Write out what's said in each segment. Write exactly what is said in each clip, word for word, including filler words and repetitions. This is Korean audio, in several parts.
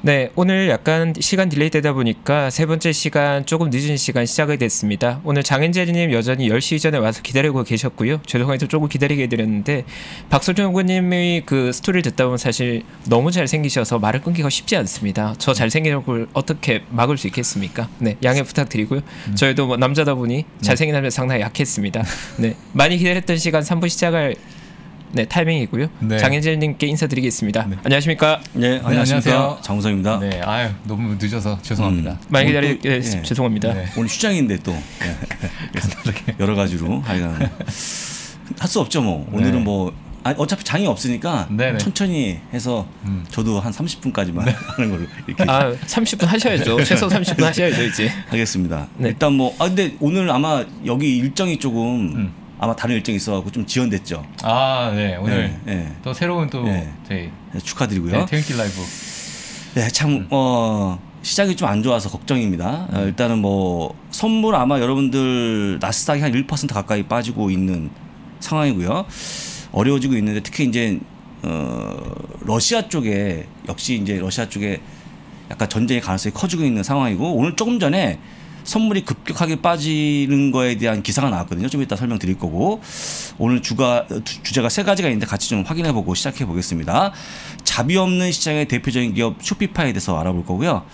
네, 오늘 약간 시간 딜레이 되다 보니까 세 번째 시간, 조금 늦은 시간 시작이 됐습니다. 오늘 장인재님 여전히 열 시 이전에 와서 기다리고 계셨고요. 죄송해서 조금 기다리게 해드렸는데, 박소준 후보님의 그 스토리를 듣다 보면 사실 너무 잘생기셔서 말을 끊기가 쉽지 않습니다. 저 잘생긴 걸 어떻게 막을 수 있겠습니까? 네, 양해 부탁드리고요. 음. 저희도 뭐 남자다 보니 잘생긴 남자 상당히 약했습니다. 네, 많이 기다렸던 시간 삼 부 시작할 네 타이밍이고요. 네. 장인재님께 인사드리겠습니다. 네. 안녕하십니까? 네, 네 안녕하세요. 장우석입니다. 네, 아유 너무 늦어서 죄송합니다. 음, 많이 기다리 네, 네. 죄송합니다. 네. 오늘 휴장인데 또 네. 여러 가지로 하여간 할 수 없죠 뭐. 오늘은 네. 뭐 아니, 어차피 장이 없으니까 네네. 천천히 해서 음. 저도 한 삼십 분까지만 네. 하는 걸로 이렇게. 아 삼십 분 하셔야죠. 최소 삼십 분 하셔야죠 이제. 하겠습니다. 네. 일단 뭐 아 근데 오늘 아마 여기 일정이 조금. 음. 아마 다른 일정이 있어가지고 좀 지연됐죠. 아, 네 오늘 네, 네. 또 새로운 또 네. 네, 축하드리고요. 네, 퇴근길 라이브. 네, 참 음. 어, 시작이 좀 안 좋아서 걱정입니다. 음. 어, 일단은 뭐 선물 아마 여러분들 나스닥이 한 일 퍼센트 가까이 빠지고 있는 상황이고요. 어려워지고 있는데 특히 이제 어, 러시아 쪽에 역시 이제 러시아 쪽에 약간 전쟁의 가능성이 커지고 있는 상황이고 오늘 조금 전에. 선물이 급격하게 빠지는 거에 대한 기사가 나왔거든요. 좀 이따 설명드릴 거고 오늘 주가, 주제가 세 가지가 있는데 같이 좀 확인해보고 시작해보겠습니다. 자비 없는 시장의 대표적인 기업 쇼피파이에 대해서 알아볼 거고요.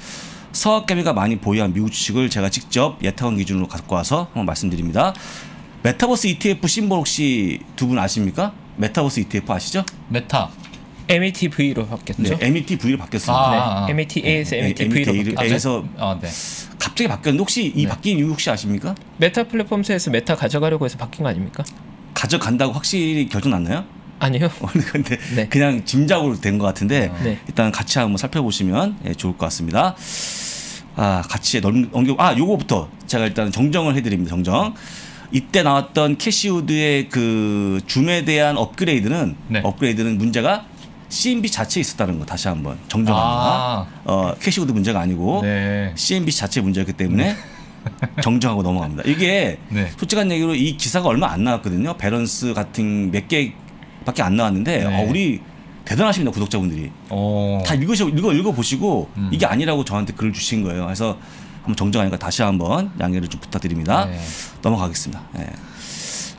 서학개미가 많이 보유한 미국 주식을 제가 직접 예탁원 기준으로 갖고 와서 한번 말씀드립니다. 메타버스 이티에프 심볼 혹시 두 분 아십니까? 메타버스 이티에프 아시죠? 메타. 엠 이 티 브이로 바뀌었죠? 네, 엠 이 티 브이로 바뀌었습니다. 아, 네. 엠 이 티에서 엠 이 티 브이로 바뀌었죠? 아, 네. 갑자기 바뀌었는데 혹시 이 네. 바뀐 이유 혹시 아십니까? 메타 플랫폼스에서 메타 가져가려고 해서 바뀐 거 아닙니까? 가져간다고 확실히 결정 났나요? 아니요. 근데 네. 그냥 짐작으로 된 것 같은데 아. 네. 일단 같이 한번 살펴보시면 예, 좋을 것 같습니다. 아, 같이 넘겨. 아, 요거부터 제가 일단 정정을 해드립니다. 정정. 이때 나왔던 캐시우드의 그 줌에 대한 업그레이드는 네. 업그레이드는 문제가 씨엔비씨 자체에 있었다는 거 다시 한번 정정합니다. 아 어, 캐시우드 문제가 아니고 네. 씨엔비씨 자체 문제였기 때문에 정정하고 넘어갑니다. 이게 네. 솔직한 얘기로 이 기사가 얼마 안 나왔거든요. 배런스 같은 몇 개밖에 안 나왔는데 네. 어, 우리 대단하십니다. 구독자분들이. 오. 다 읽으셔, 읽어, 읽어보시고 음. 이게 아니라고 저한테 글을 주신 거예요. 그래서 한번 정정하니까 다시 한번 양해를 좀 부탁드립니다. 네. 넘어가겠습니다. 네.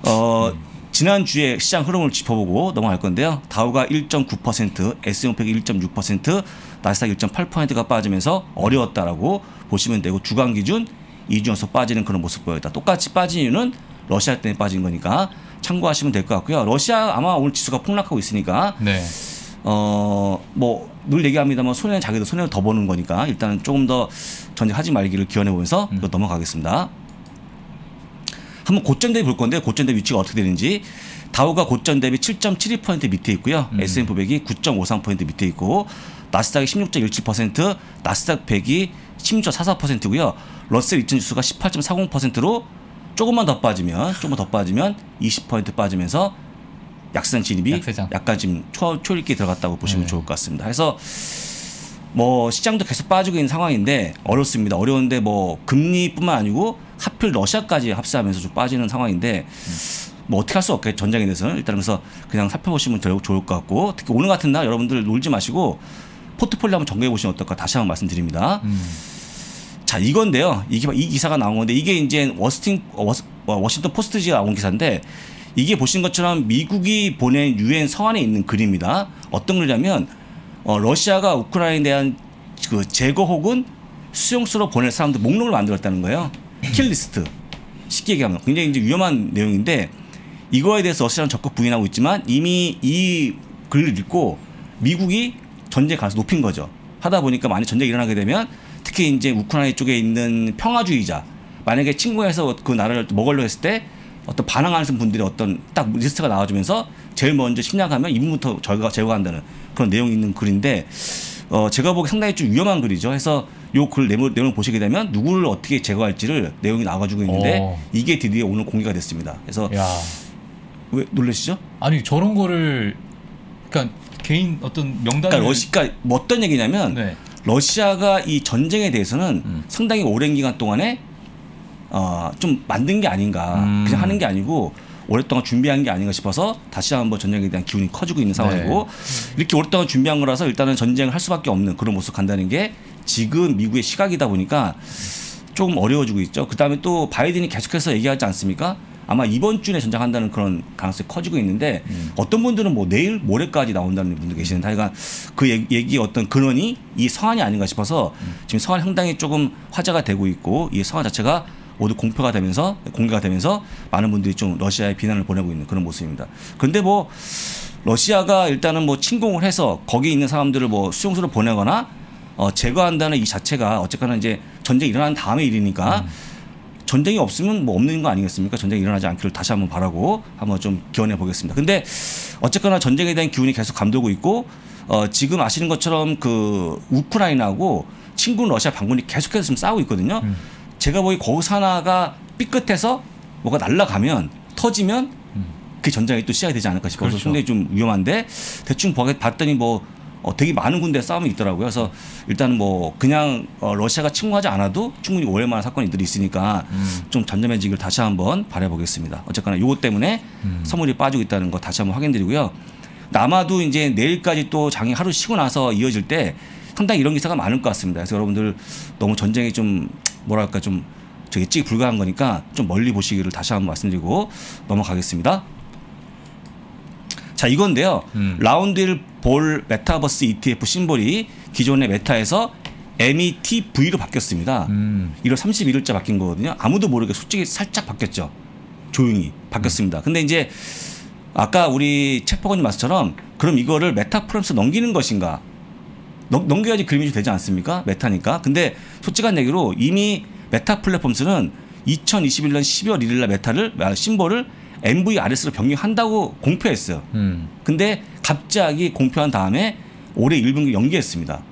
어, 음. 지난주에 시장 흐름을 짚어보고 넘어갈 건데요. 다우가 일 점 구 퍼센트, 에스 앤 피 일 점 육 퍼센트, 나스닥 일 점 팔 퍼센트가 빠지면서 어려웠다라고 보시면 되고 주간 기준 이 주 연속 빠지는 그런 모습 보였다. 똑같이 빠진 이유는 러시아 때문에 빠진 거니까 참고하시면 될 것 같고요. 러시아 아마 오늘 지수가 폭락하고 있으니까 네. 어, 뭐 늘 얘기합니다만 손해는 자기도 손해를 더 보는 거니까 일단은 조금 더 전쟁하지 말기를 기원해보면서 음. 넘어가겠습니다. 한번 고점 대비 볼 건데 고점 대비 위치가 어떻게 되는지 다우가 고점 대비 칠 점 칠이 퍼센트 밑에 있고요. 음. 에스 앤 피 백이 구 점 오삼 퍼센트 밑에 있고 나스닥이 십육 점 일칠 퍼센트, 나스닥 백이 십육 점 사사 퍼센트고요. 러셀 이천 지수가 십팔 점 사공 퍼센트로 조금만 더 빠지면 조금만 더 빠지면 이십 퍼센트 빠지면서 약세장 진입이 약세장. 약간 지금 초, 초일 기에 들어갔다고 보시면 네. 좋을 것 같습니다. 그래서 뭐 시장도 계속 빠지고 있는 상황인데 어렵습니다. 어려운데 뭐 금리뿐만 아니고 하필 러시아까지 합세하면서 좀 빠지는 상황인데 뭐 어떻게 할 수 없겠죠. 전쟁에 대해서는 일단 그래서 그냥 살펴보시면 좋을 것 같고 특히 오늘 같은 날 여러분들 놀지 마시고 포트폴리오 한번 정리해 보시면 어떨까 다시 한번 말씀드립니다. 음. 자 이건데요. 이게 이 기사가 나온 건데 이게 이제 워싱턴, 워싱턴 포스트지가 나온 기사인데 이게 보신 것처럼 미국이 보낸 유엔 서한에 있는 글입니다. 어떤 글이냐면 어, 러시아가 우크라이나에 대한 그 제거 혹은 수용소로 보낼 사람들 목록을 만들었다는 거예요. 킬리스트. 쉽게 얘기하면 굉장히 이제 위험한 내용인데 이거에 대해서 러시아는 적극 부인하고 있지만 이미 이 글을 읽고 미국이 전쟁 가능성을 높인 거죠. 하다 보니까 만약 전쟁이 일어나게 되면 특히 이제 우크라이나 쪽에 있는 평화주의자 만약에 침공해서 그 나라를 먹으려 했을 때 어떤 반항하는 분들이 어떤 딱 리스트가 나와주면서 제일 먼저 침략하면 이분부터 저희가 제거한다는 그런 내용이 있는 글인데 어 제가 보기 상당히 좀 위험한 글이죠. 그래서 요 글 내용, 내용을 보시게 되면 누구를 어떻게 제거할지를 내용이 나와주고 있는데 오. 이게 드디어 오늘 공개가 됐습니다. 그래서 야. 왜 놀라시죠? 아니 저런 거를 그러니까 개인 어떤 명단을 그러니까 러시가 뭐 어떤 얘기냐면 네. 러시아가 이 전쟁에 대해서는 음. 상당히 오랜 기간 동안에 어, 좀 만든 게 아닌가 음. 그냥 하는 게 아니고 오랫동안 준비한 게 아닌가 싶어서 다시 한번 전쟁에 대한 기운이 커지고 있는 상황이고 네. 이렇게 오랫동안 준비한 거라서 일단은 전쟁을 할 수밖에 없는 그런 모습 간다는 게 지금 미국의 시각이다 보니까 조금 어려워지고 있죠. 그다음에 또 바이든이 계속해서 얘기하지 않습니까? 아마 이번 주에 전장한다는 그런 가능성이 커지고 있는데 음. 어떤 분들은 뭐 내일 모레까지 나온다는 분도 계시는데 하여간 그 얘기의 어떤 근원이 이 성안이 아닌가 싶어서 음. 지금 성안 상당히 조금 화제가 되고 있고 이 성안 자체가 모두 공표가 되면서 공개가 되면서 많은 분들이 좀 러시아에 비난을 보내고 있는 그런 모습입니다. 근데 뭐 러시아가 일단은 뭐 침공을 해서 거기에 있는 사람들을 뭐 수용소로 보내거나 어 제거한다는 이 자체가 어쨌거나 이제 전쟁이 일어난 다음의 일이니까 음. 전쟁이 없으면 뭐 없는 거 아니겠습니까? 전쟁이 일어나지 않기를 다시 한번 바라고 한번 좀 기원해 보겠습니다. 근데 어쨌거나 전쟁에 대한 기운이 계속 감돌고 있고 어 지금 아시는 것처럼 그 우크라이나하고 친구 러시아 반군이 계속해서 지금 싸우고 있거든요. 음. 제가 보기 거기서 하나가 삐끗해서 뭐가 날아가면 터지면 음. 그 전쟁이 또 시작이 되지 않을까 싶어서 그렇죠. 굉장히 좀 위험한데 대충 봤더니 뭐 어, 되게 많은 군데 싸움이 있더라고요. 그래서 일단 뭐 그냥 어, 러시아가 침공하지 않아도 충분히 오해만한 사건들이 있으니까 음. 좀 잠잠해지길 다시 한번 바라보겠습니다. 어쨌거나 요것 때문에 음. 선물이 빠지고 있다는 거 다시 한번 확인드리고요. 아마도 이제 내일까지 또 장이 하루 쉬고 나서 이어질 때 상당히 이런 기사가 많을 것 같습니다. 그래서 여러분들 너무 전쟁이 좀 뭐랄까 좀 저기 찍기 불가한 거니까 좀 멀리 보시기를 다시 한번 말씀드리고 넘어가겠습니다. 자 이건데요. 음. 라운드 일 볼 메타버스 이티에프 심볼이 기존의 메타에서 엠 이 티 브이로 바뀌었습니다. 음. 일월 삼십일일자 바뀐 거거든요. 아무도 모르게 솔직히 살짝 바뀌었죠. 조용히 바뀌었습니다. 음. 근데 이제 아까 우리 체포건님 말씀처럼 그럼 이거를 메타 플랫폼스 넘기는 것인가? 넘, 넘겨야지 그림이 되지 않습니까? 메타니까. 근데 솔직한 얘기로 이미 메타 플랫폼스는 이천이십일년 십이월 일일날 메타를 심볼을 엠 브이 알 에스로 변경한다고 공표했어요. 음. 근데 갑자기 공표한 다음에 올해 일 분기 연기했습니다.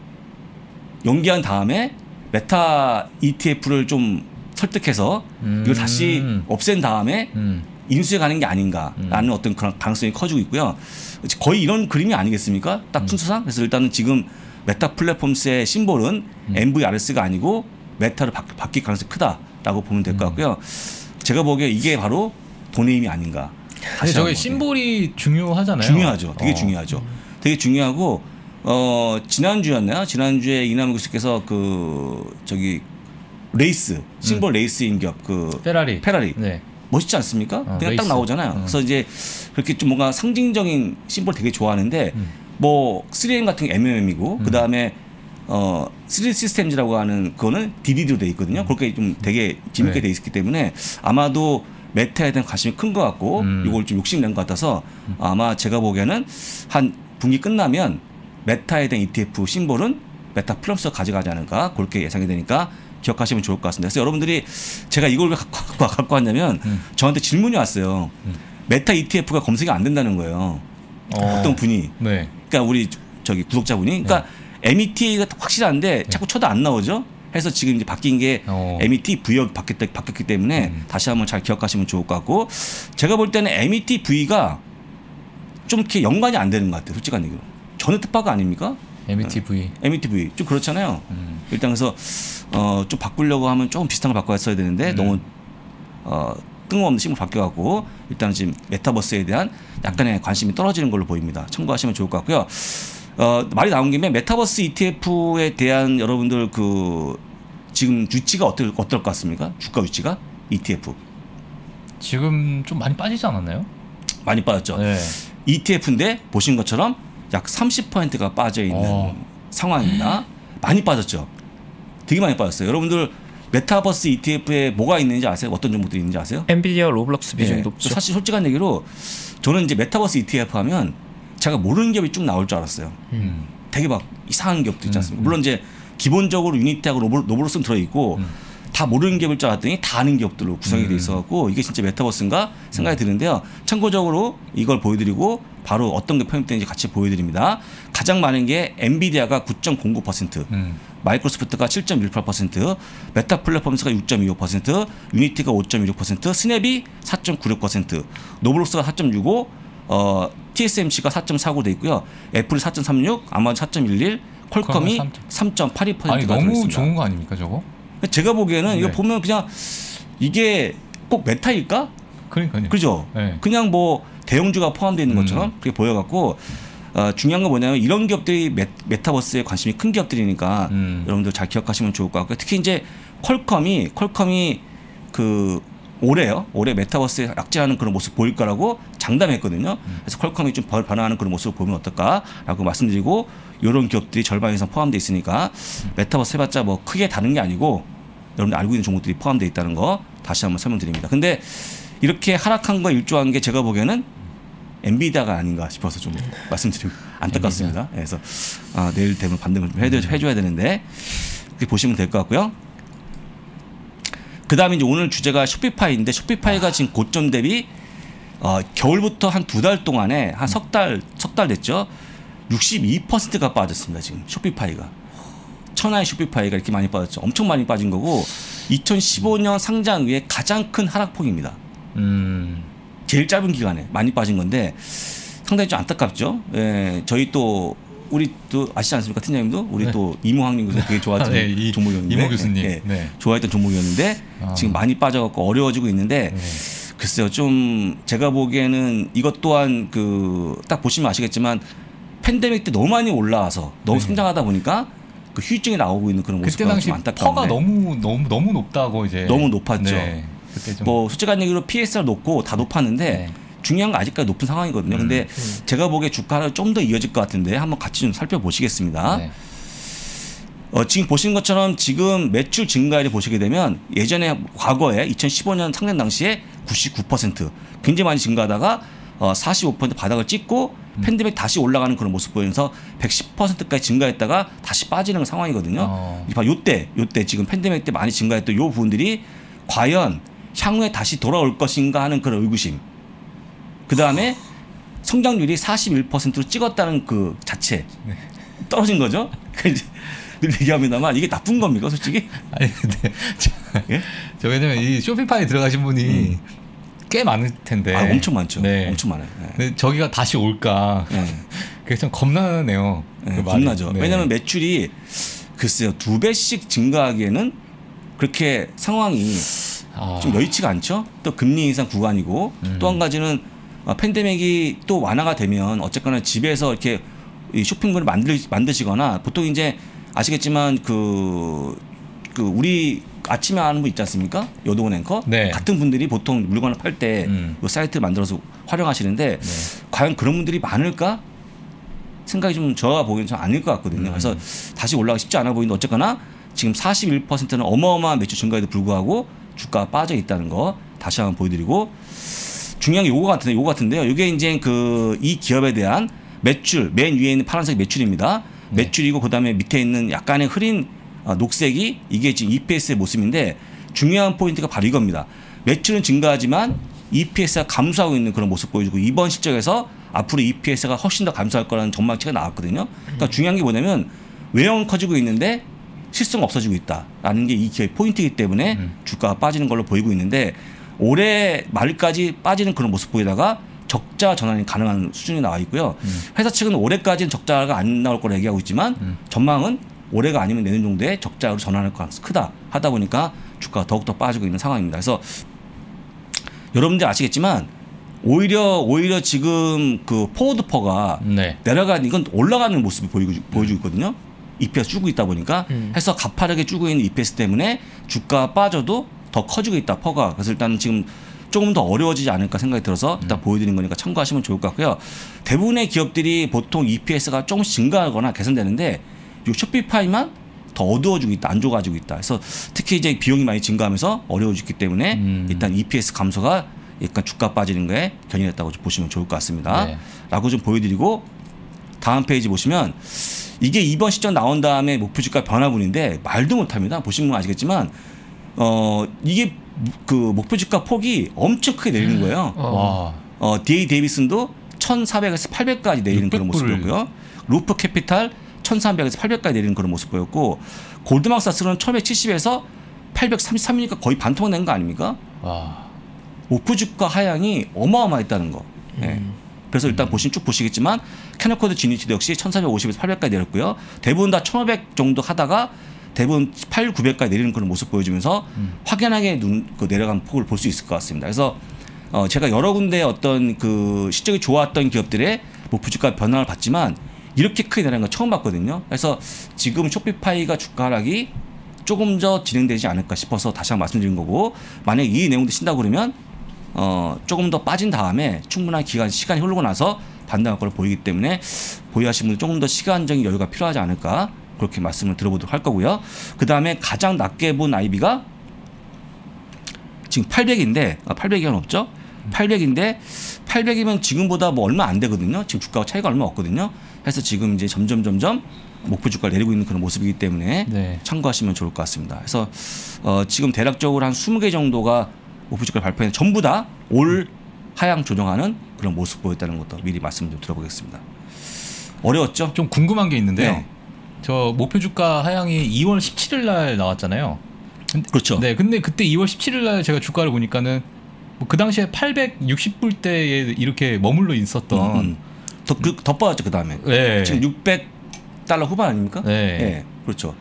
연기한 다음에 메타 이티에프를 좀 설득해서 음. 이걸 다시 없앤 다음에 음. 인수해 가는 게 아닌가라는 음. 어떤 그런 가능성이 커지고 있고요. 거의 이런 그림이 아니겠습니까? 딱 순서상. 음. 그래서 일단은 지금 메타 플랫폼스의 심볼은 음. 엠 브이 알 에스가 아니고 메타로 바, 바뀔 가능성이 크다라고 보면 될 것 같고요. 음. 제가 보기에 이게 바로 돈의 힘이 아닌가. 사실 저게 심볼이 중요하잖아요. 중요하죠. 되게 어. 중요하죠. 되게 중요하고 어 지난주였나요? 지난주에 이남 교수께서 그 저기 레이스 심볼 음. 레이스 인격 그 페라리 페라리 네. 멋있지 않습니까? 어, 그냥 레이스. 딱 나오잖아요. 음. 그래서 이제 그렇게 좀 뭔가 상징적인 심볼 되게 좋아하는데 음. 뭐 쓰리 엠 같은 게 엠 엠 엠이고 음. 그 다음에 어 쓰리 시스템즈라고 하는 그거는 디 디 디로 돼 있거든요. 음. 그렇게 좀 되게 재밌게 네. 돼 있기 때문에 아마도 메타에 대한 관심이 큰 것 같고 음. 이걸 좀 욕심낸 것 같아서 음. 아마 제가 보기에는 한 분기 끝나면 메타에 대한 이티에프 심볼은 메타 플러스 가져가지 않을까 그렇게 예상이 되니까 기억하시면 좋을 것 같습니다. 그래서 여러분들이 제가 이걸 왜 갖고, 갖고 왔냐면 음. 저한테 질문이 왔어요. 음. 메타 이티에프가 검색이 안 된다는 거예요. 어. 어떤 분이. 네. 그러니까 우리 저기 구독자분이. 그러니까 네. 엠 이 티가 확실한데 네. 자꾸 쳐도 안 나오죠. 해서 지금 이제 바뀐 게 어. 엠 이 티 브이로 바뀌었기 때문에 음. 다시 한번 잘 기억하시면 좋을 것 같고 제가 볼 때는 엠 이 티 브이가 좀 이렇게 연관이 안 되는 것 같아요. 솔직한 얘기로. 저는 뜻밖의 아닙니까? 엠 이 티 브이. 엠 이 티 브이. 좀 그렇잖아요. 음. 일단 그래서 어, 좀 바꾸려고 하면 조금 비슷한 걸 바꿔야 되는데 음. 너무 어, 뜬금없는 식으로 바뀌어갖고 일단은 지금 메타버스에 대한 약간의 관심이 떨어지는 걸로 보입니다. 참고하시면 좋을 것 같고요. 어, 말이 나온 김에 메타버스 이티에프에 대한 여러분들 그 지금 유치가 어떨, 어떨 것 같습니까? 주가 유치가? 이티에프 지금 좀 많이 빠지지 않았나요? 많이 빠졌죠. 네. 이티에프인데 보신 것처럼 약 삼십 퍼센트가 빠져있는 어. 상황입니다. 많이 빠졌죠. 되게 많이 빠졌어요. 여러분들 메타버스 이티에프에 뭐가 있는지 아세요? 어떤 종목들이 있는지 아세요? 엔비디아 로블록스 비중이 네. 높죠. 사실 솔직한 얘기로 저는 이제 메타버스 이티에프 하면 제가 모르는 기업이 쭉 나올 줄 알았어요. 음. 되게 막 이상한 기업도 있지 않습니까? 음, 음. 물론 이제 기본적으로 유니티하고 로블록스는 들어있고 음. 다 모르는 기업일 줄 알았더니 다 아는 기업들로 구성이 음. 돼 있어갖고 이게 진짜 메타버스인가 생각이 음. 드는데요. 참고적으로 이걸 보여드리고 바로 어떤 게 편입되는지 같이 보여드립니다. 가장 많은 게 엔비디아가 구 점 공구 퍼센트, 음. 마이크로소프트가 칠 점 일팔 퍼센트, 메타 플랫폼스가 육 점 이오 퍼센트, 유니티가 오 점 일육 퍼센트, 스냅이 사 점 구육 퍼센트, 로블록스가 사 점 육오 퍼센트, 어, 티 에스 엠 씨가 사 점 사구 돼 있고요. 애플이 사 점 삼육, 아마존 사 점 일일, 퀄컴이 삼 점 팔이 퍼센트가 들어있습니다. 너무 좋은 거 아닙니까 저거? 제가 보기에는 네. 이거 보면 그냥 이게 꼭 메타일까? 그러니까요. 그죠? 네. 그냥 뭐 대형주가 포함되어 있는 것처럼 음. 그렇게 보여갖고 어, 중요한 건 뭐냐면 이런 기업들이 메, 메타버스에 관심이 큰 기업들이니까 음. 여러분들 잘 기억하시면 좋을 것 같고, 특히 이제 퀄컴이 퀄컴이 그 올해요. 올해 메타버스에 약진하는 그런 모습 보일 거라고 장담했거든요. 그래서 퀄컴이 좀 변화하는 그런 모습을 보면 어떨까라고 말씀드리고, 이런 기업들이 절반 이상 포함되어 있으니까 메타버스 해봤자 뭐 크게 다른 게 아니고 여러분들 알고 있는 종목들이 포함되어 있다는 거 다시 한번 설명드립니다. 근데 이렇게 하락한 거 일조한 게 제가 보기에는 엔비디아가 아닌가 싶어서 좀 말씀드리고 안타깝습니다. 그래서 아, 내일 되면 반등을 좀 해줘야 되는데 그렇게 보시면 될 것 같고요. 그 다음에 이제 오늘 주제가 쇼피파이인데, 쇼피파이가 지금 고점 대비 어, 겨울부터 한 두 달 동안에 한 석 달, 석 달 됐죠. 육십이 퍼센트가 빠졌습니다. 지금 쇼피파이가. 천하의 쇼피파이가 이렇게 많이 빠졌죠. 엄청 많이 빠진 거고, 이천십오 년 상장 이후에 가장 큰 하락폭입니다. 음. 제일 짧은 기간에 많이 빠진 건데 상당히 좀 안타깝죠. 예, 저희 또 우리 또 아시지 않습니까, 팀장님도? 우리 네. 또 이모 황님 교수님 되게 좋아했던 네, 종목이었는데, 이모 교수님 네, 네. 좋아했던 종목이었는데 아. 지금 많이 빠져갖고 어려워지고 있는데 네. 글쎄요, 좀 제가 보기에는 이것 또한 그 딱 보시면 아시겠지만 팬데믹 때 너무 많이 올라와서 너무 네. 성장하다 보니까 그 휴증이 나오고 있는 그런 모습이 좀 안타까운데, 퍼가 너무 너무 너무 높다고 이제 너무 높았죠. 네. 그때 좀 뭐 솔직한 얘기로 피에스를 높고 다 높았는데. 네. 중요한 건 아직까지 높은 상황이거든요. 음, 근데 음. 제가 보기에 주가를 좀 더 이어질 것 같은데 한번 같이 좀 살펴보시겠습니다. 네. 어, 지금 보시는 것처럼 지금 매출 증가율을 보시게 되면 예전에 과거에 이천십오 년 상장 당시에 구십구 퍼센트 굉장히 많이 증가하다가 어, 사십오 퍼센트 바닥을 찍고 음. 팬데믹 다시 올라가는 그런 모습 보면서 백십 퍼센트까지 증가했다가 다시 빠지는 상황이거든요. 어. 요때 요때 지금 팬데믹 때 많이 증가했던 요 부분들이 과연 향후에 다시 돌아올 것인가 하는 그런 의구심. 그 다음에 성장률이 사십일 퍼센트로 찍었다는 그 자체 떨어진 거죠. 늘 얘기합니다만 이게 나쁜 겁니까 솔직히? 아니 근데 저, 예? 저 왜냐면 이 쇼피파이 들어가신 분이 음. 꽤 많을 텐데. 아, 엄청 많죠. 네. 엄청 많아요. 네. 근데 저기가 다시 올까? 네. 그게 좀 겁나네요. 네, 그 겁나죠. 네. 왜냐면 매출이 글쎄요 두 배씩 증가하기에는 그렇게 상황이 아. 좀 여의치가 않죠. 또 금리 인상 구간이고 음. 또 한 가지는 어, 팬데믹이 또 완화가 되면 어쨌거나 집에서 이렇게 이 쇼핑몰을 만들, 만드시거나 보통 이제 아시겠지만 그, 그 우리 아침에 하는 분 있지 않습니까? 여동원 앵커? 네. 같은 분들이 보통 물건을 팔 때 음. 사이트를 만들어서 활용하시는데 네. 과연 그런 분들이 많을까? 생각이 좀 저와 보기엔 좀 아닐 것 같거든요. 음. 그래서 다시 올라가기 쉽지 않아 보이는데 어쨌거나 지금 사십일 퍼센트는 어마어마한 매출 증가에도 불구하고 주가가 빠져 있다는 거 다시 한번 보여드리고, 중요한 게 요거 같은데, 요거 같은데요. 이게 이제 그 이 기업에 대한 매출, 맨 위에 있는 파란색 매출입니다. 네. 매출이고 그다음에 밑에 있는 약간의 흐린 아, 녹색이 이게 지금 이피에스의 모습인데 중요한 포인트가 바로 이겁니다. 매출은 증가하지만 이피에스가 감소하고 있는 그런 모습 보여주고, 이번 실적에서 앞으로 이피에스가 훨씬 더 감소할 거라는 전망치가 나왔거든요. 그러니까 중요한 게 뭐냐면 외형은 커지고 있는데 실성은 없어지고 있다라는 게 이 기업의 포인트이기 때문에 음. 주가가 빠지는 걸로 보이고 있는데, 올해 말까지 빠지는 그런 모습 보이다가 적자 전환이 가능한 수준이 나와 있고요. 음. 회사 측은 올해까지는 적자가 안 나올 거라 얘기하고 있지만 음. 전망은 올해가 아니면 내년 정도에 적자로 전환할 가능성이 크다 하다 보니까 주가가 더욱더 빠지고 있는 상황입니다. 그래서 여러분들 아시겠지만 오히려 오히려 지금 그 포워드퍼가 네. 내려가는 이건 올라가는 모습이 보이고, 보여주고 있거든요. 이피에스 줄고 있다 보니까 음. 해서 가파르게 줄고 있는 이피에스 때문에 주가가 빠져도 더 커지고 있다, 퍼가. 그래서 일단 지금 조금 더 어려워지지 않을까 생각이 들어서 일단 음. 보여드린 거니까 참고하시면 좋을 것 같고요. 대부분의 기업들이 보통 이피에스가 조금씩 증가하거나 개선되는데 이 쇼피파이만 더 어두워지고 있다, 안 좋아지고 있다. 그래서 특히 이제 비용이 많이 증가하면서 어려워지기 때문에 음. 일단 이피에스 감소가 약간 주가 빠지는 거에 견인했다고 보시면 좋을 것 같습니다. 네. 라고 좀 보여드리고, 다음 페이지 보시면 이게 이번 시점 나온 다음에 목표주가 변화분인데 말도 못합니다. 보시면 아시겠지만 어 이게 그 목표주가 폭이 엄청 크게 내리는 거예요. 와. 어 디에이 데이비슨도 천사백에서 팔백까지 내리는 그런 모습이었고요. 루프 캐피탈 천삼백에서 팔백까지 내리는 그런 모습 보였고, 골드만삭스는 천백칠십에서 팔백삼십삼이니까 거의 반토막 낸 거 아닙니까? 와. 목표주가 하향이 어마어마했다는 거. 음. 네. 그래서 일단 음. 보시면 쭉 보시겠지만 캐노코드 지니티도 역시 천사백오십에서 팔백까지 내렸고요. 대부분 다 천오백 정도 하다가 대부분 팔, 구백까지 내리는 그런 모습 보여주면서 음. 확연하게 눈, 그 내려간 폭을 볼 수 있을 것 같습니다. 그래서 어, 제가 여러 군데 어떤 그 실적이 좋았던 기업들의 뭐 부지가 변화를 봤지만 이렇게 크게 내려간 건 처음 봤거든요. 그래서 지금 쇼피파이가 주가 하락이 조금 더 진행되지 않을까 싶어서 다시 한번 말씀드린 거고, 만약에 이 내용도 신다고 그러면 어, 조금 더 빠진 다음에 충분한 기간, 시간이 흐르고 나서 반등할 걸로 보이기 때문에 보유하신 분들 조금 더 시간적인 여유가 필요하지 않을까, 그렇게 말씀을 들어보도록 할 거고요. 그 다음에 가장 낮게 본 아이비가 지금 팔백인데 아, 팔백이 한 없죠? 팔백인데 팔백이면 지금보다 뭐 얼마 안 되거든요. 지금 주가가 차이가 얼마 없거든요. 그래서 지금 이제 점점 점점 목표 주가를 내리고 있는 그런 모습이기 때문에 네. 참고하시면 좋을 것 같습니다. 그래서 어, 지금 대략적으로 한 스무 개 정도가 목표 주가를 발표했는데 전부 다 올 하향 조정하는 그런 모습 보였다는 것도 미리 말씀 좀 들어보겠습니다. 어려웠죠? 좀 궁금한 게 있는데요. 네. 저 목표 주가 하향이 이월 십칠일 날 나왔잖아요. 근데, 그렇죠. 네, 근데 그때 이월 십칠일 날 제가 주가를 보니까는 뭐 그 당시에 팔백육십 불대에 이렇게 머물러 있었던 음, 더, 그, 더 빠졌죠 그 다음에. 네. 지금 육백 달러 후반 아닙니까? 네. 네, 그렇죠.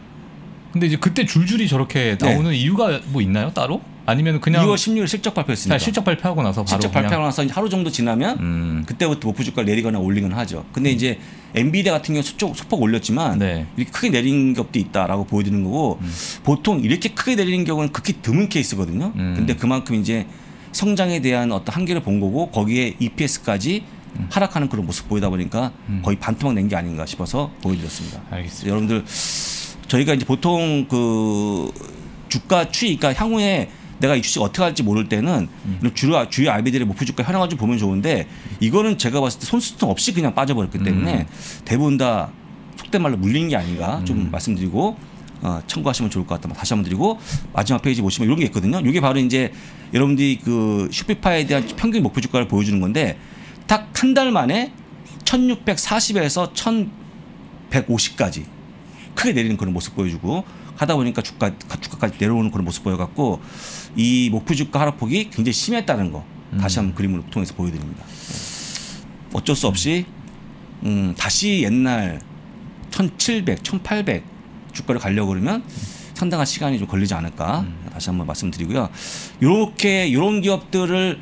근데 이제 그때 줄줄이 저렇게 나오는 네. 이유가 뭐 있나요 따로? 아니면 그냥 이월 십육일 실적 발표했습니다. 실적 발표하고 나서 바로 실적 그냥... 발표하고 나서 이제 하루 정도 지나면 음... 그때부터 목표 주가를 내리거나 올리거나 하죠. 근데 음. 이제 엔비디아 같은 경우 소폭, 소폭 올렸지만 네. 이렇게 크게 내린 격도 있다라고 보여드리는 거고 음. 보통 이렇게 크게 내리는 경우는 극히 드문 케이스거든요. 음. 근데 그만큼 이제 성장에 대한 어떤 한계를 본 거고 거기에 이피에스까지 음. 하락하는 그런 모습 보이다 보니까 음. 거의 반토막 낸 게 아닌가 싶어서 보여드렸습니다. 알겠습니다. 여러분들 저희가 이제 보통 그 주가 추이, 그러니까 향후에 내가 이 주식 어떻게 할지 모를 때는 음. 주로 주요 알비들의 목표 주가 현황을 좀 보면 좋은데 이거는 제가 봤을 때 손수통 없이 그냥 빠져버렸기 음. 때문에 대부분 다 속된 말로 물린 게 아닌가 음. 좀 말씀드리고 어, 참고하시면 좋을 것 같다. 다시 한번 드리고 마지막 페이지 보시면 이런 게 있거든요. 이게 바로 이제 여러분들이 그 쇼피파이에 대한 평균 목표 주가를 보여주는 건데 딱 한 달 만에 천육백사십에서 천백오십까지 크게 내리는 그런 모습 보여주고 하다 보니까 주가, 주가까지 내려오는 그런 모습 보여갖고 이 목표 주가 하락폭이 굉장히 심했다는 거 다시 한번 음. 그림을 통해서 보여드립니다. 어쩔 수 없이 음, 다시 옛날 천칠백, 천팔백 주가를 가려고 그러면 상당한 시간이 좀 걸리지 않을까 음. 다시 한번 말씀드리고요. 이렇게 이런 기업들을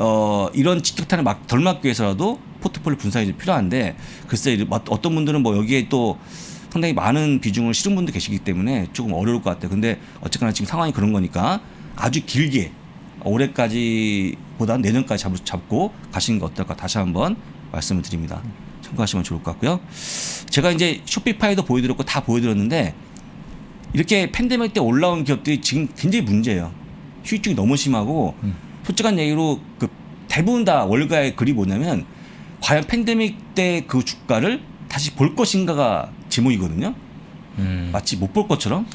어, 이런 직격탄을 막 덜 맞기 위해서라도 포트폴리오 분산이 좀 필요한데 글쎄 어떤 분들은 뭐 여기에 또 상당히 많은 비중을 실은 분도 계시기 때문에 조금 어려울 것 같아요. 근데 어쨌거나 지금 상황이 그런 거니까 아주 길게 올해까지 보다는 내년까지 잡, 잡고 가시는 게 어떨까 다시 한번 말씀을 드립니다. 참고하시면 좋을 것 같고요. 제가 이제 쇼피파이도 보여드렸고 다 보여드렸는데 이렇게 팬데믹 때 올라온 기업들이 지금 굉장히 문제예요. 휴익증이 너무 심하고 음. 솔직한 얘기로 그 대부분 다 월가의 글이 뭐냐면 과연 팬데믹 때 그 주가를 다시 볼 것인가가 제목이거든요. 음. 마치 못 볼 것처럼.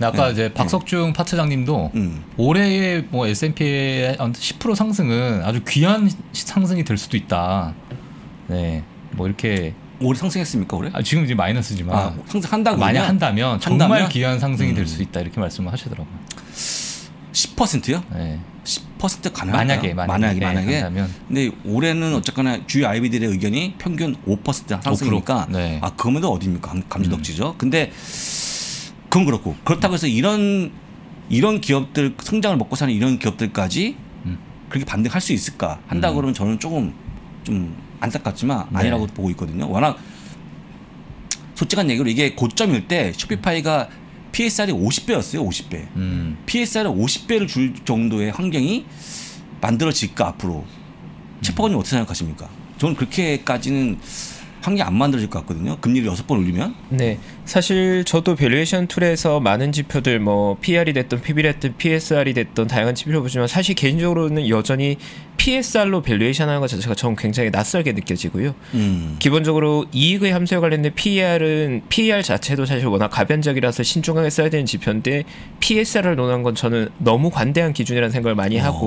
아까 네. 이제 박석중 네. 파트장님도 음. 올해의 뭐 에스 앤 피의 십 퍼센트 상승은 아주 귀한 상승이 될 수도 있다. 네, 뭐 이렇게. 올해 상승했습니까 올해? 아, 지금 이제 마이너스지만 아, 상승한다고 만약 한다면, 한다면 정말 귀한 상승이 음. 될 수 있다 이렇게 말씀을 하시더라고요. 십 퍼센트요? 네. 십 퍼센트 가능할까요? 만약에 만약에 만약에, 만약에. 네, 만약에. 근데 올해는 어쨌거나 주요 아이비들의 의견이 평균 오 퍼센트 상승이니까 네. 아 그거면 어디입니까? 감지덕지죠. 음. 근데 그건 그렇고 그렇다고 해서 이런 이런 기업들 성장을 먹고 사는 이런 기업들까지 음. 그렇게 반등할 수 있을까 한다 음. 그러면 저는 조금 좀 안타깝지만 아니라고 네. 보고 있거든요. 워낙 솔직한 얘기로 이게 고점일 때 쇼피파이가 음. 피에스알이 오십 배였어요. 오십 배. 음. 피에스알을 오십 배를 줄 정도의 환경이 만들어질까 앞으로. 채퍼건님 음. 어떻게 생각하십니까? 저는 그렇게까지는 환경이 안 만들어질 것 같거든요. 금리를 여섯 번 올리면. 네. 사실 저도 밸류에이션 툴에서 많은 지표들 뭐 피알이 됐든 피비알이 됐든 피에스알이 됐든 다양한 지표를 보지만 사실 개인적으로는 여전히 피에스알로 밸류에이션하는 것 자체가 전 굉장히 낯설게 느껴지고요. 음. 기본적으로 이익의 함수에 관련된 피이알은 피이알 자체도 사실 워낙 가변적이라서 신중하게 써야 되는 지표인데 피에스알을 논한 건 저는 너무 관대한 기준이라는 생각을 많이 하고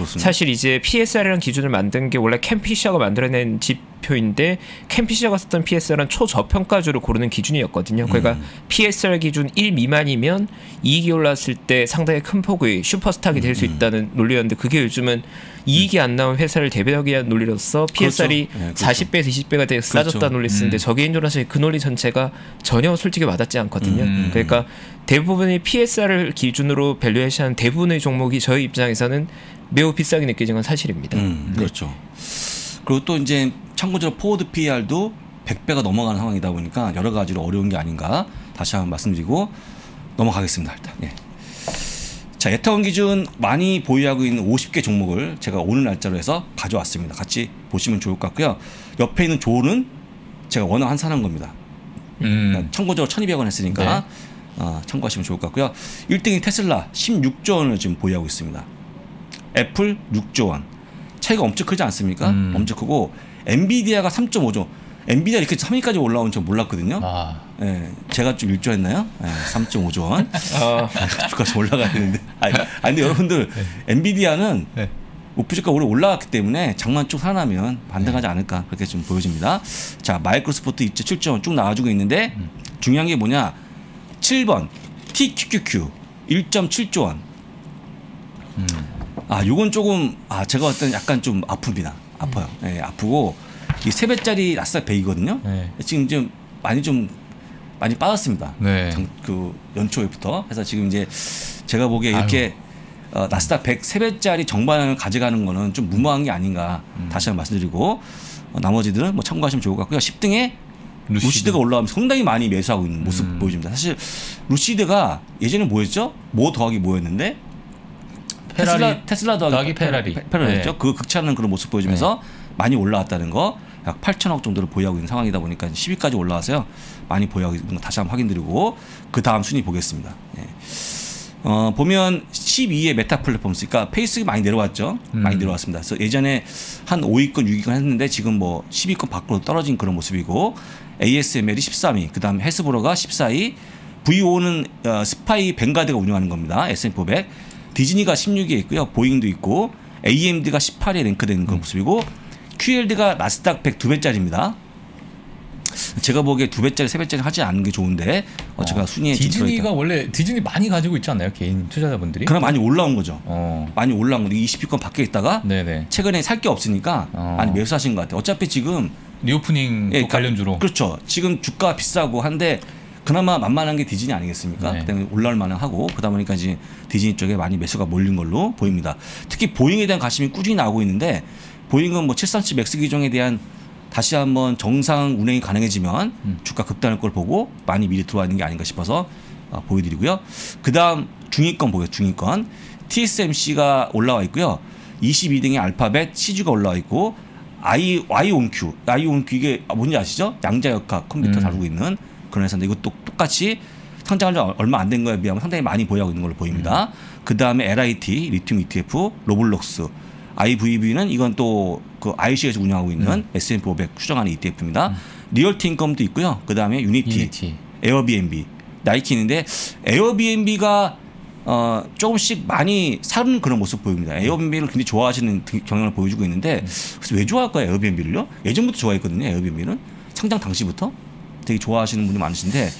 오, 사실 이제 피에스알이라는 기준을 만든 게 원래 캠피셔가 만들어낸 집 지표인데 캠피시저가 썼던 피에스알은 초저평가주를 고르는 기준이었거든요. 그러니까 음. 피에스알 기준 일 미만이면 이익이 올랐을 때 상당히 큰 폭의 슈퍼스탁이 될 수 음. 있다는 논리였는데, 그게 요즘은 이익이 안 나온 회사를 대변하기 위한 논리로서 피에스알이 그렇죠. 네, 그렇죠. 사십 배에서 이십 배가 되게 싸졌다는 그렇죠. 논리 쓰는데 음. 저게 인조라 사실 그 논리 전체가 전혀 솔직히 와닿지 않거든요. 음. 그러니까 대부분의 피에스알을 기준으로 밸류에이션한 대부분의 종목이 저희 입장에서는 매우 비싸게 느껴진 건 사실입니다. 음, 그렇죠. 네. 그리고 또 이제 참고적으로 포워드 피이알도 백 배가 넘어가는 상황이다 보니까 여러 가지로 어려운 게 아닌가 다시 한번 말씀드리고 넘어가겠습니다. 일단. 예. 자, 예타원 기준 많이 보유하고 있는 오십 개 종목을 제가 오늘 날짜로 해서 가져왔습니다. 같이 보시면 좋을 것 같고요. 옆에 있는 조는 제가 워낙 한산한 겁니다. 음. 참고적으로 천이백 원 했으니까 네. 어, 참고하시면 좋을 것 같고요. 일 등이 테슬라 십육 조 원을 지금 보유하고 있습니다. 애플 육 조 원. 차이가 엄청 크지 않습니까? 음. 엄청 크고 엔비디아가 삼 점 오 조. 엔비디아 이렇게 삼 위까지 올라온 줄 몰랐거든요. 아. 예, 제가 좀 일 조 했나요? 예, 삼 점 오 조 원. 아. 주가가 올라가야 되는데. 아니, 근데 여러분들 네. 엔비디아는 네. 목표주가 올해 올라왔기 때문에 장만 쭉 살아나면 반등하지 네. 않을까 그렇게 좀 보여집니다. 자, 마이크로소프트 이제 칠 조 원 쭉 나와주고 있는데 음. 중요한 게 뭐냐? 칠 번 티큐큐큐 일 점 칠 조 원. 음. 아, 요건 조금 아 제가 어떤 약간 좀 아픕니다. 아파요. 예, 네, 아프고 이 세 배짜리 나스닥 백이거든요. 네. 지금 좀 많이 좀 많이 빠졌습니다. 네. 장, 그 연초부터 해서 지금 이제 제가 보기에 이렇게 어, 나스닥 백 세 배짜리 정반을 가져가는 거는 좀 무모한 게 아닌가 음. 다시 한번 말씀드리고 어, 나머지들은 뭐 참고하시면 좋을 것 같고요. 십 등에 루시드. 루시드가 올라오면서 상당히 많이 매수하고 있는 모습 음. 보여집니다. 사실 루시드가 예전에 뭐였죠? 뭐 더하기 뭐였는데? 페라리, 테슬라, 테슬라 더하기 페라리. 페라리였죠. 네. 그 극찬하는 그런 모습 보여주면서 네. 많이 올라왔다는 거. 약 팔천억 정도를 보유하고 있는 상황이다 보니까 십 위까지 올라와서요. 많이 보유하고 있는 거 다시 한번 확인드리고 그 다음 순위 보겠습니다. 예. 어, 보면 십이 위에 메타 플랫폼스. 그러니까 페이스가 많이 내려왔죠. 음. 많이 내려왔습니다. 그래서 예전에 한 오 위권, 육 위권 했는데 지금 뭐 십 위권 밖으로 떨어진 그런 모습이고 에이에스엠엘이 십삼 위. 그 다음 헤스브로가 십사 위. 브이오는 어, 스파이 벵가드가 운영하는 겁니다. 에스 앤 피 오백. 디즈니가 십육 위에 있고요. 보잉도 있고 에이엠디가 십팔 위에 랭크되는 그런 음. 모습이고 큐엘디가 나스닥 백 두 배짜리입니다. 제가 보기에 두 배짜리, 세 배짜리 하지 않는 게 좋은데 어, 제가 어, 순위에 디즈니가 원래 디즈니 많이 가지고 있지 않나요? 개인 투자자분들이? 그럼 많이 올라온 거죠. 어. 많이 올라온 거죠. 이십 위권 밖에 있다가 네네. 최근에 살 게 없으니까 어. 많이 매수하신 것 같아요. 어차피 지금 리오프닝 예, 관련주로. 그렇죠. 지금 주가 비싸고 한데 그나마 만만한 게 디즈니 아니겠습니까? 네. 그다음에 올라올 만하고 그러다 보니까 이제 디즈니 쪽에 많이 매수가 몰린 걸로 보입니다. 특히 보잉에 대한 관심이 꾸준히 나오고 있는데 보잉은 뭐 칠삼칠 맥스 기종에 대한 다시 한번 정상 운행이 가능해지면 음. 주가 급등할 걸 보고 많이 미리 들어와 있는 게 아닌가 싶어서 어, 보여드리고요. 그다음 중위권 보겠습니다. 중위권 티에스엠씨가 올라와 있고요. 이십이 등에 알파벳, 시주가 올라와 있고 아이 아이온큐, 아이온큐 이게 뭔지 아시죠? 양자역학 컴퓨터 음. 다루고 있는. 그런 회사인데 이것도 똑같이 상장한 지 얼마 안 된 거에 비하면 상당히 많이 보유하고 있는 걸로 보입니다. 음. 그 다음에 엘아이티, 리튬 이티에프, 로블록스, 아이브이비는 이건 또 그 아이씨에서 운영하고 있는 음. 에스 앤 피 오백 추정하는 이티에프입니다. 음. 리얼티 인컴도 있고요. 그 다음에 유니티, 유니티, 에어비앤비, 나이키인데 에어비앤비가 어, 조금씩 많이 사는 그런 모습 보입니다. 에어비앤비를 굉장히 좋아하시는 경향을 보여주고 있는데 그래서 왜 좋아할까요? 에어비앤비를요? 예전부터 좋아했거든요. 에어비앤비는 상장 당시부터. 되게 좋아하시는 분이 많으신데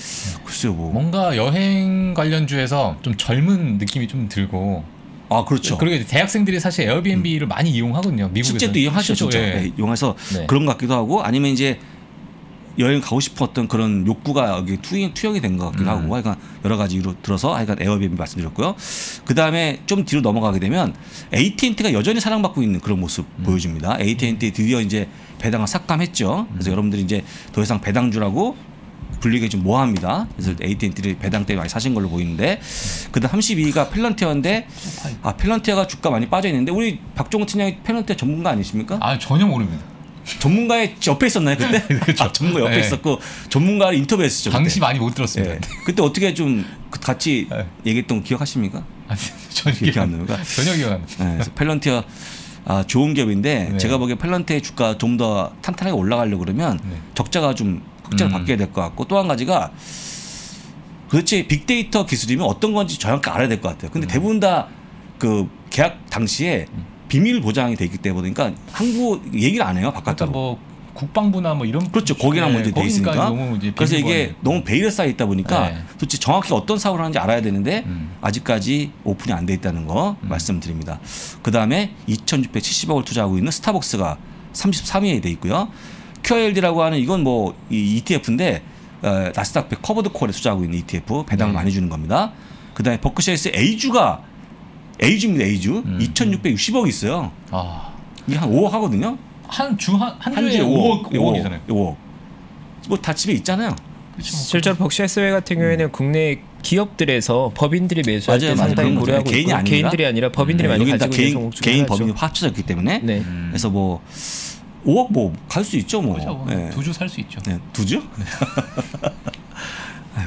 글쎄요 뭐 뭔가 여행 관련주에서 좀 젊은 느낌이 좀 들고 아 그렇죠. 그리고 대학생들이 사실 에어비앤비를 음. 많이 이용하거든요. 미국에서 실제도 이용하죠. 진짜 예. 네, 이용해서 네. 그런 것 같기도 하고 아니면 이제 여행 가고 싶었던 그런 욕구가 여기 투, 투영이 된 것 같기도 음. 하고 하여간 여러 가지 이유로 들어서 하여간 에어비앤비 말씀드렸고요. 그 다음에 좀 뒤로 넘어가게 되면 에이티앤티가 여전히 사랑받고 있는 그런 모습 음. 보여줍니다. 에이티앤티 드디어 이제 배당을 삭감했죠. 그래서 음. 여러분들이 이제 더 이상 배당주라고 불리게 좀 모합니다. 그래서 에이티앤티를 배당 때 많이 사신 걸로 보이는데 음. 그 다음 삼십이 위가 펠런티어인데 아 펠런티어가 주가 많이 빠져있는데 우리 박종훈 팀장이 펠런티어 전문가 아니십니까? 아 전혀 모릅니다. 전문가의 옆에 있었나요 그때? 그렇죠. 아, 전문가 옆에 네. 있었고 전문가를 인터뷰했었죠. 당시 그때. 많이 못 들었습니다. 네. 그때 어떻게 좀 같이 네. 얘기했던 거 기억하십니까? 아니, 전혀 기억 안 나요. 전혀 기억 안 나요. 네, 펠런티어 아, 좋은 기업인데 네. 제가 보기에 펠런티어의 주가 좀 더 탄탄하게 올라가려고 그러면 네. 적자가 좀 흑자를 음. 바뀌어야 될 것 같고 또 한 가지가 도대체 빅데이터 기술이면 어떤 건지 정확히 알아야 될 것 같아요. 근데 음. 대부분 다 그 계약 당시에 음. 비밀 보장이 돼 있기 때문에 그러니까 한국 얘기를 안 해요 바깥으로. 그러니까 뭐 국방부나 뭐 이런 그렇죠. 거기랑 문제 돼 있으니까. 그래서 이게 너무 베일에 쌓여 있다 보니까 네. 도대체 정확히 어떤 사고를 하는지 알아야 되는데 음. 아직까지 오픈이 안 돼 있다는 거 음. 말씀드립니다. 그다음에 이천육백칠십억을 투자하고 있는 스타벅스가 삼십삼 위에 돼 있고요. 큐알디라고 하는 이건 뭐 이 이티에프인데 어, 나스닥 백 커버드 콜에 투자하고 있는 이티에프 배당을 네. 많이 주는 겁니다. 그다음에 버크셔에서 에이주가 에이주입니다. 에이주 음. 이천육백육십억이 있어요. 아. 이게 한 오억 하거든요. 한 주 한 한 주에 오억 오억이잖아요. 오억. 뭐 다 집에 있잖아요. 그렇죠. 실제로 버크셔 하스웨이 같은 경우에는 음. 국내 기업들에서 법인들이 매수할 맞아요, 때 상당히 고려하고 있고, 개인이 아니라, 개인들이 아니라 법인들이 네, 많이 가지고 개인, 있는 종목 중에 개인 법인이 합쳐졌기 때문에 네. 음. 그래서 뭐 오억 뭐 갈 수 있죠 뭐. 그렇죠. 네. 두 주 살 수 있죠. 네. 두 주? 네.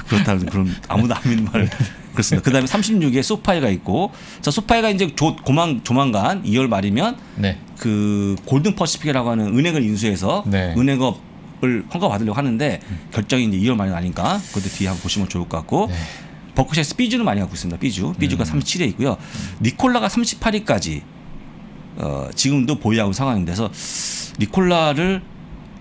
그렇다는 그런 아무도 안 믿는 말을 그렇습니다. 그다음에 삼십육 위에 소파이가 있고, 자 소파이가 이제 조, 고만, 조만간 이월 말이면 네. 그 골든 퍼시픽이라고 하는 은행을 인수해서 네. 은행업을 허가받으려고 하는데 음. 결정이 이제 이월 말이 아닌가 그것도 뒤에 한번 보시면 좋을 것 같고 네. 버크셔에서 삐주는 많이 갖고 있습니다. 삐주 삐주가 음. 삼십칠 위에 있고요. 음. 니콜라가 삼십팔 위까지 어, 지금도 보유하고 있는 상황인데서 니콜라를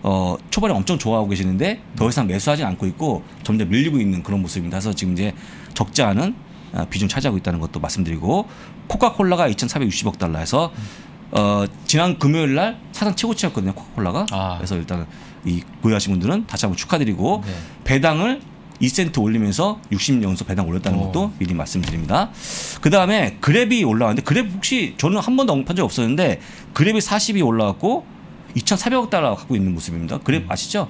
어, 초반에 엄청 좋아하고 계시는데 더 이상 매수하지 않고 있고 점점 밀리고 있는 그런 모습입니다. 그래서 지금 이제 적지 않은 비중 차지하고 있다는 것도 말씀드리고, 코카콜라가 이천사백육십억 달러에서 어, 지난 금요일 날 사상 최고치였거든요. 코카콜라가. 아. 그래서 일단은 이 보유하신 분들은 다시 한번 축하드리고 네. 배당을 이 센트 올리면서 육십 년 연속 배당 올렸다는 오. 것도 미리 말씀드립니다. 그 다음에 그랩이 올라왔는데 그랩 혹시 저는 한 번도 언급한 적이 없었는데 그랩이 사십이 올라왔고 이천사백억 달러 갖고 있는 모습입니다. 그랩 음. 아시죠?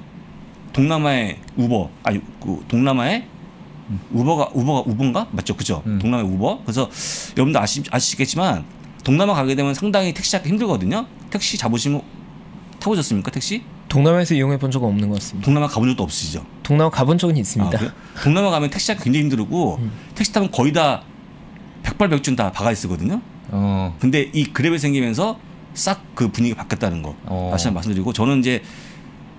동남아의 우버 아니 그 동남아의 음. 우버가 우버가 우버인가 맞죠? 그죠? 음. 동남아의 우버. 그래서 여러분도 아시 아시겠지만 동남아 가게 되면 상당히 택시 잡기 힘들거든요. 택시 잡으시면 타보셨습니까? 택시? 동남아에서 이용해 본 적은 없는 것 같습니다. 동남아 가본 적도 없으시죠? 동남아 가본 적은 있습니다. 아, 동남아 가면 택시 잡기 굉장히 힘들고 음. 택시 타면 거의 다 백발백중 다 바가지 쓰거든요. 어. 근데 이 그랩이 생기면서 싹 그 분위기가 바뀌었다는 거 어. 다시 한번 말씀드리고, 저는 이제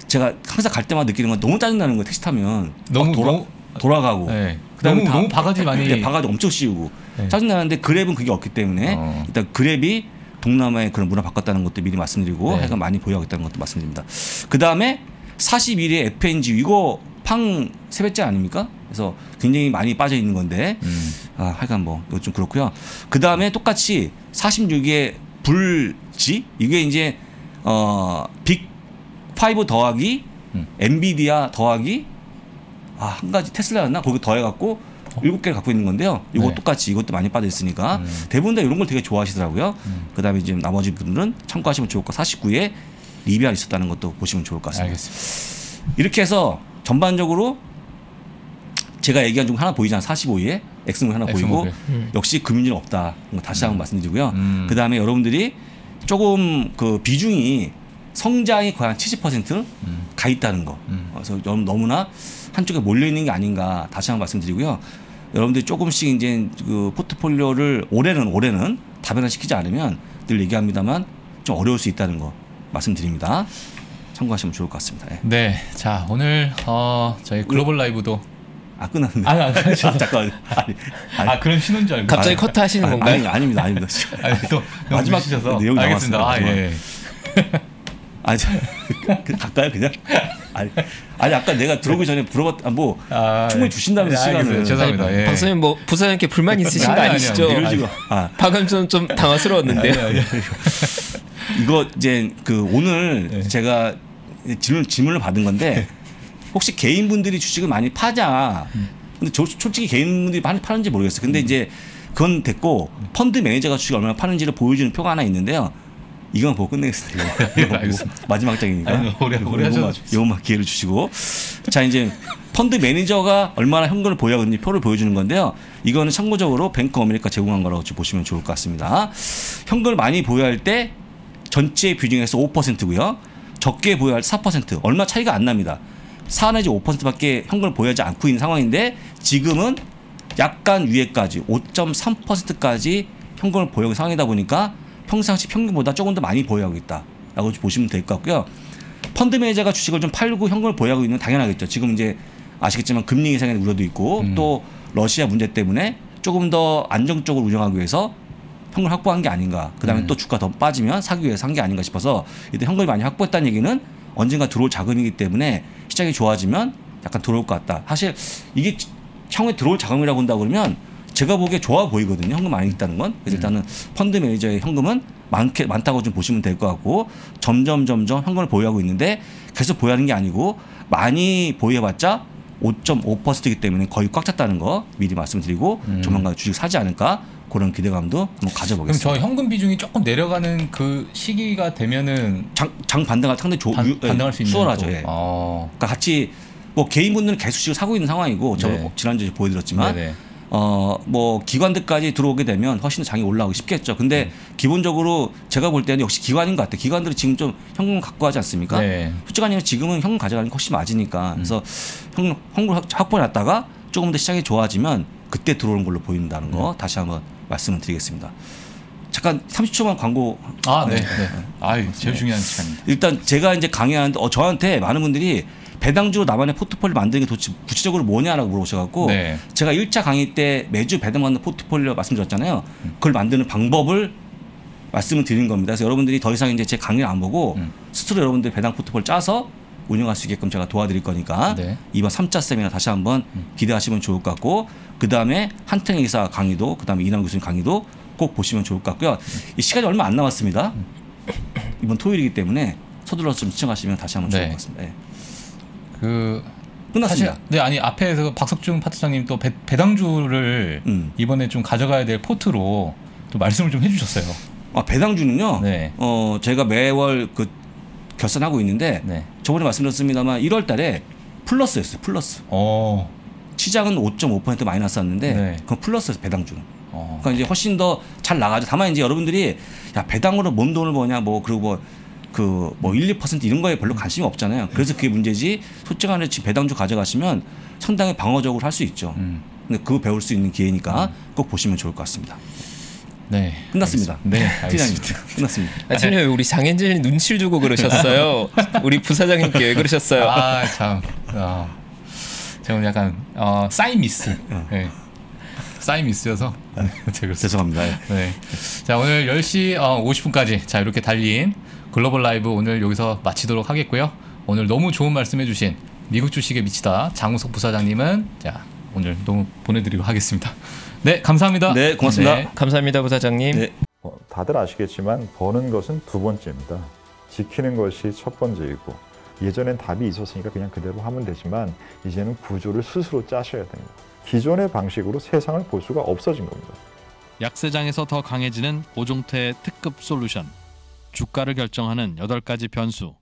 제가 항상 갈 때마다 느끼는 건 너무 짜증나는 거예요. 택시 타면 너무 돌아, 너무, 돌아가고 네. 그다음에 너무, 너무 바가지 많이 바가지 엄청 씌우고 네. 짜증나는데 그랩은 그게 없기 때문에 어. 일단 그랩이 동남아의 그런 문화 바꿨다는 것도 미리 말씀드리고 네. 약간 많이 보유하고 있다는 것도 말씀드립니다. 그다음에 사십일 위의 에프엔지 이거 팡 세뱃자 아닙니까? 그래서 굉장히 많이 빠져 있는 건데 음. 아, 하여간 뭐 이거 좀 그렇고요. 그다음에 똑같이 사십육 위의 불지 이게 이제 어, 빅 파이브 더하기 음. 엔비디아 더하기 아, 한 가지 테슬라였나 거기 더해갖고 어. 일곱 개를 갖고 있는 건데요. 이거 네. 똑같이 이것도 많이 빠져 있으니까 음. 대부분 다 이런 걸 되게 좋아하시더라고요. 음. 그다음에 이제 나머지 분들은 참고하시면 좋을 것 같고 사십구 위에 리비아 있었다는 것도 보시면 좋을 것 같습니다. 알겠습니다. 이렇게 해서 전반적으로 제가 얘기한 중 하나 보이잖아요. 사십오 위에 엑스몰 하나 엑스몰. 보이고 음. 역시 금융주는 없다. 다시 한번 음. 말씀드리고요. 음. 그 다음에 여러분들이 조금 그 비중이 성장이 거의 한 칠십 퍼센트 음. 가 있다는 거. 음. 그래서 여러분 너무나 한쪽에 몰려 있는 게 아닌가 다시 한번 말씀드리고요. 여러분들이 조금씩 이제 그 포트폴리오를 올해는 올해는 다변화시키지 않으면 늘 얘기합니다만 좀 어려울 수 있다는 거 말씀드립니다. 참고하시면 좋을 것 같습니다. 예. 네, 자 오늘 어, 저희 글로벌 라이브도 아 끝났는데. 아니, 아니, 아니, 아 잠깐. 아니, 아니. 아 그런 신호인 줄 알고. 갑자기 커트 하시는 건가요? 아니, 아닙니다, 아닙니다. 아니, 또 마지막 주셔서. 내용 나왔습니다. 아, 예. 아니, 갈까요 그냥? 아니, 아니 아까 내가 들어오기 전에 물어봤, 뭐 아, 충분히 주신다면서 아, 시간을. 죄송합니다. 아니, 예. 박사님 뭐 부사님께 불만 있으신 거 아니시죠? 아니, 아니, 아, 방금 좀, 좀 당황스러웠는데요. 아니, 아니, 아니. 이거 이제 그 오늘 네. 제가 질문 질문을 받은 건데. 혹시 개인분들이 주식을 많이 파자. 근데 저 솔직히 개인분들이 많이 파는지 모르겠어요. 근데 음. 이제 그건 됐고 펀드 매니저가 주식을 얼마나 파는지를 보여주는 표가 하나 있는데요. 이건 보고 끝내겠습니다. 마지막 장이니까. 요것만 기회를 주시고. 자 이제 펀드 매니저가 얼마나 현금을 보유하고 있는지 표를 보여주는 건데요. 이거는 참고적으로 뱅크어메리카 제공한 거라고 보시면 좋을 것 같습니다. 현금을 많이 보유할 때 전체 비중에서 오 퍼센트고요. 적게 보유할 사 퍼센트. 얼마 차이가 안 납니다. 사 내지 오 퍼센트밖에 현금을 보유하지 않고 있는 상황인데 지금은 약간 위에까지 오 점 삼 퍼센트까지 현금을 보유하는 상황이다 보니까 평상시 평균보다 조금 더 많이 보유하고 있다라고 보시면 될 것 같고요. 펀드 매니저가 주식을 좀 팔고 현금을 보유하고 있는 건 당연하겠죠. 지금 이제 아시겠지만 금리 인상의 우려도 있고 음. 또 러시아 문제 때문에 조금 더 안정적으로 운영하기 위해서 현금을 확보한 게 아닌가. 그다음에 음. 또 주가 더 빠지면 사기 위해서 한 게 아닌가 싶어서 일단 현금을 많이 확보했다는 얘기는 언젠가 들어올 자금이기 때문에 시장이 좋아지면 약간 들어올 것 같다. 사실 이게 향후에 들어올 자금이라고 한다 그러면 제가 보기에 좋아 보이거든요. 현금 안에 있다는 건. 그래서 일단은 펀드 매니저의 현금은 많게, 많다고 좀 보시면 될 것 같고, 점점 점점 현금을 보유하고 있는데 계속 보유하는 게 아니고 많이 보유해봤자 오 점 오 퍼센트이기 때문에 거의 꽉 찼다는 거 미리 말씀드리고 음. 조만간 주식 사지 않을까 그런 기대감도 한번 가져보겠습니다. 그럼 저 현금 비중이 조금 내려가는 그 시기가 되면은 장, 장 반등할 상당히 조, 반, 유, 반등할 수 있는 수월하죠. 예. 아. 그러니까 같이 뭐 개인분들은 계속 주식을 사고 있는 상황이고 네. 저도 지난주에 보여드렸지만 네네. 어, 뭐 기관들까지 들어오게 되면 훨씬 더 장이 올라오기 쉽겠죠. 근데 음. 기본적으로 제가 볼 때는 역시 기관인 것 같아요. 기관들이 지금 좀 현금 갖고 가지 않습니까? 네. 솔직한 얘기는 지금은 현금 가져가는 게 훨씬 맞으니까. 그래서 현금, 현금 확보해놨다가 조금 더 시장이 좋아지면 그때 들어오는 걸로 보인다는 거 음. 다시 한번 말씀을 드리겠습니다. 잠깐 삼십 초만 광고. 아, 네. 네. 네. 아유, 제일 중요한 시간입니다. 일단 제가 이제 강의하는데 어, 저한테 많은 분들이 배당주로 나만의 포트폴리오 만드는 게 도대체 구체적으로 뭐냐라고 물어보셔가지고 네. 제가 일 차 강의 때 매주 배당받는 포트폴리오 말씀드렸잖아요. 그걸 만드는 방법을 말씀을 드린 겁니다. 그래서 여러분들이 더 이상 이제 제 강의를 안 보고 음. 스스로 여러분들 배당 포트폴리오 짜서 운영할 수 있게끔 제가 도와드릴 거니까 네. 이번 삼 차 세미나 다시 한번 기대하시면 좋을 것 같고, 그 다음에 한태희 이사 강의도, 그 다음에 이남 교수님 강의도 꼭 보시면 좋을 것 같고요. 이 시간이 얼마 안 남았습니다. 이번 토요일이기 때문에 서둘러서 좀 시청하시면 다시 한번 좋을 것 같습니다. 네. 그 끝났습니다. 사실, 네, 아니 앞에서 박석준 파트장님 또 배, 배당주를 음. 이번에 좀 가져가야 될 포트로 또 말씀을 좀 해주셨어요. 아, 배당주는요. 네. 어 제가 매월 그 결산하고 있는데 네. 저번에 말씀드렸습니다만 일월달에 플러스였어요. 플러스. 오. 시장은 오 점 오 퍼센트 마이너스였는데 네. 그건 플러스였어요. 배당주는. 오. 그러니까 이제 훨씬 더 잘 나가죠. 다만 이제 여러분들이 야 배당으로 뭔 돈을 버냐 뭐 그리고 뭐 그 뭐 일, 이 퍼센트 이런 거에 별로 관심이 없잖아요. 그래서 그게 문제지. 솔직히 안에 배당주 가져가시면 상당히 방어적으로 할 수 있죠. 음. 근데 그거 배울 수 있는 기회니까 음. 꼭 보시면 좋을 것 같습니다. 네, 끝났습니다. 알겠습니다. 네, 알겠습니다. 끝났습니다. 아, 지금 우리 장인재님 눈치를 주고 그러셨어요. 우리 부사장님께 왜 그러셨어요? 아 참, 어, 저는 약간 어, 사인 미스. 네. 사인 미스여서 죄송합니다. 네, 자 오늘 열 시 오십 분까지 자 이렇게 달린 글로벌 라이브 오늘 여기서 마치도록 하겠고요. 오늘 너무 좋은 말씀해주신 미국 주식에 미치다 장우석 부사장님은 자 오늘 너무 보내드리고 하겠습니다. 네, 감사합니다. 네, 고맙습니다. 네. 감사합니다, 부사장님. 네. 어, 다들 아시겠지만 버는 것은 두 번째입니다. 지키는 것이 첫 번째이고, 예전엔 답이 있었으니까 그냥 그대로 하면 되지만 이제는 구조를 스스로 짜셔야 됩니다. 기존의 방식으로 세상을 볼 수가 없어진 겁니다. 약세장에서 더 강해지는 오종태의 특급 솔루션. 주가를 결정하는 여덟 가지 변수.